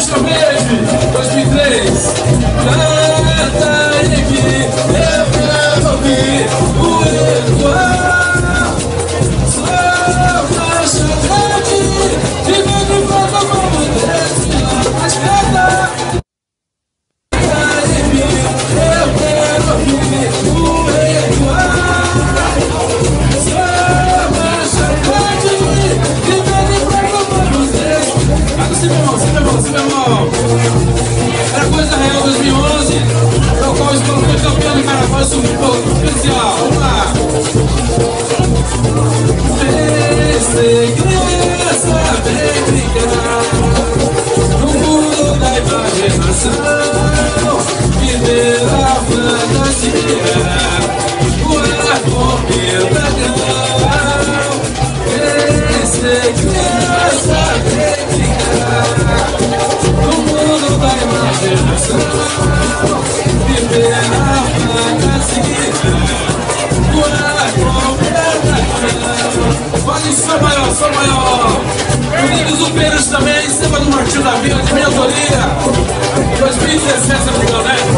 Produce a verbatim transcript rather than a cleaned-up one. Gosto mesmo, dois mil e três. Canta e aqui, eu quero ouvir o Eduardo. Sou mais grande, vivendo enquanto a mão me desce. Mas canta e aqui, eu quero ouvir o Eduardo. Sou mais grande, vivendo enquanto a mão me desce. Mas você me mostra. Era coisa real dois mil e onze, no qual o Sport foi campeão de Carnaval, isso um pouco especial. Vamos lá! Fez criança bem brincar no mundo da imaginação, viver a fantasia, voar com meu dragão. Fez criança bem brincar. Olha só maior, só maior. Unidos Operantes também, Seba do Martinho da Vila, de minha autoria. dois mil e dezessete, né?